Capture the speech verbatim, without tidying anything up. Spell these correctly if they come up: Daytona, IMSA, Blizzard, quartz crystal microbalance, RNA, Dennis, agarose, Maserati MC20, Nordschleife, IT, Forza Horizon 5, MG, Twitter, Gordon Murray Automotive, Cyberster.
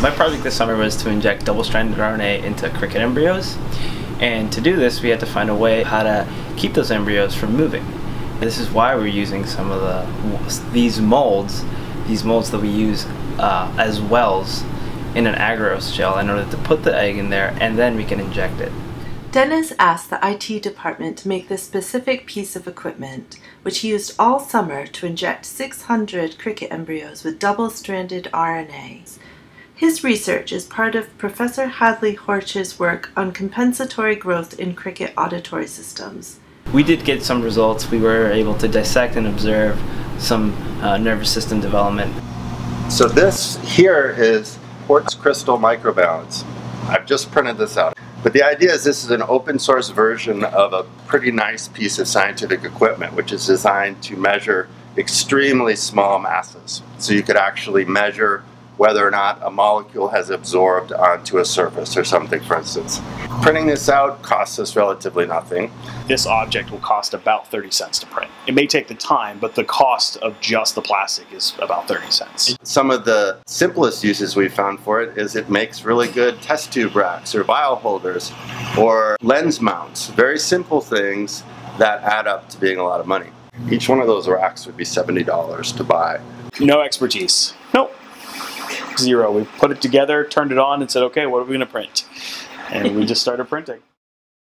My project this summer was to inject double-stranded R N A into cricket embryos, and to do this we had to find a way how to keep those embryos from moving. And this is why we're using some of the these molds, these molds that we use uh, as wells in an agarose gel in order to put the egg in there, and then we can inject it. Dennis asked the I T department to make this specific piece of equipment, which he used all summer to inject six hundred cricket embryos with double-stranded R N As. His research is part of Professor Hadley Horch's work on compensatory growth in cricket auditory systems. We did get some results. We were able to dissect and observe some uh, nervous system development. So this here is quartz crystal microbalance. I've just printed this out. But the idea is this is an open source version of a pretty nice piece of scientific equipment, which is designed to measure extremely small masses. So you could actually measure whether or not a molecule has absorbed onto a surface or something, for instance. Printing this out costs us relatively nothing. This object will cost about thirty cents to print. It may take the time, but the cost of just the plastic is about thirty cents. Some of the simplest uses we've found for it is it makes really good test tube racks or vial holders or lens mounts, very simple things that add up to being a lot of money. Each one of those racks would be seventy dollars to buy. No expertise. Nope. Zero. We put it together, turned it on, and said, okay, what are we going to print? And we just started printing.